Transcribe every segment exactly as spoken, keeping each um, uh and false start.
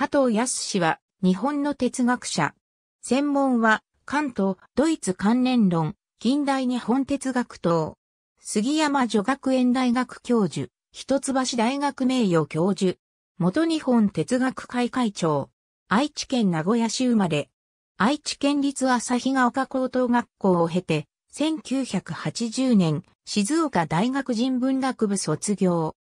加藤靖は日本の哲学者。専門はカント、ドイツ関連論、近代日本哲学等。杉山女学園大学教授、一橋大学名誉教授。元日本哲学会会長。愛知県名古屋市生まれ。愛知県立旭ヶ丘高等学校を経て、せんきゅうひゃくはちじゅうねん、静岡大学人文学部卒業。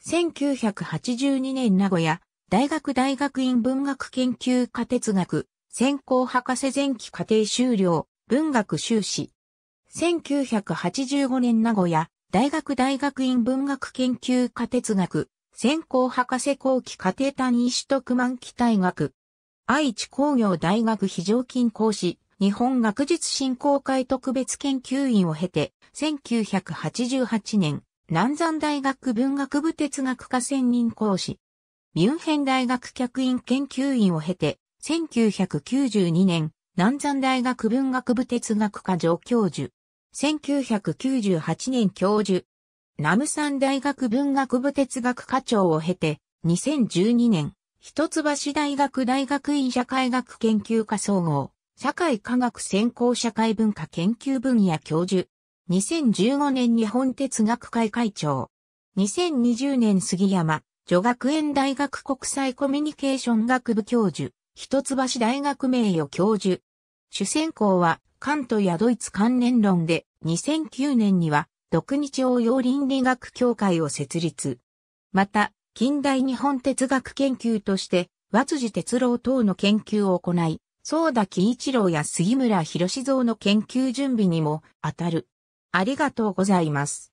せんきゅうひゃくはちじゅうにねん名古屋、大学大学院文学研究科哲学、専攻博士前期課程修了、文学修士。せんきゅうひゃくはちじゅうごねん名古屋、大学大学院文学研究科哲学、専攻博士後期課程単位取得満期退学。愛知工業大学非常勤講師、日本学術振興会特別研究員を経て、せんきゅうひゃくはちじゅうはちねん、南山大学文学部哲学科専任講師。ミュンヘン大学客員研究員を経て、せんきゅうひゃくきゅうじゅうにねん、南山大学文学部哲学科助教授。せんきゅうひゃくきゅうじゅうはちねん教授。南山大学文学部哲学科長を経て、にせんじゅうにねん、一橋大学大学院社会学研究科総合、社会科学専攻社会文化研究分野教授。にせんじゅうごねん日本哲学会会長。にせんにじゅうねん杉山女学園大学国際コミュニケーション学部教授。一橋大学名誉教授。主専攻はカントやドイツ関連論で、にせんきゅうねんには独日応用倫理学協会を設立。また、近代日本哲学研究として、和辻哲郎等の研究を行い、早田喜一郎や杉村弘蔵の研究準備にも当たる。ありがとうございます。